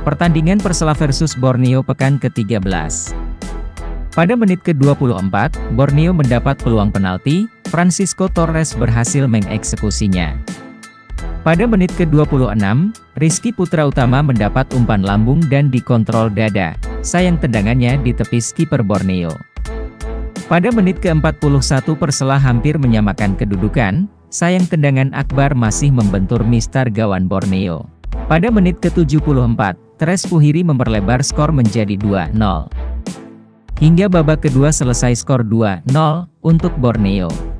Pertandingan Persela versus Borneo pekan ke-13. Pada menit ke-24, Borneo mendapat peluang penalti, Francisco Torres berhasil mengeksekusinya. Pada menit ke-26, Rizky Putra Utama mendapat umpan lambung dan dikontrol dada, sayang tendangannya ditepis kiper Borneo. Pada menit ke-41 Persela hampir menyamakan kedudukan, sayang tendangan Akbar masih membentur mistar gawan Borneo. Pada menit ke-74, Tres Puhiri memperlebar skor menjadi 2-0. Hingga babak kedua selesai skor 2-0 untuk Borneo.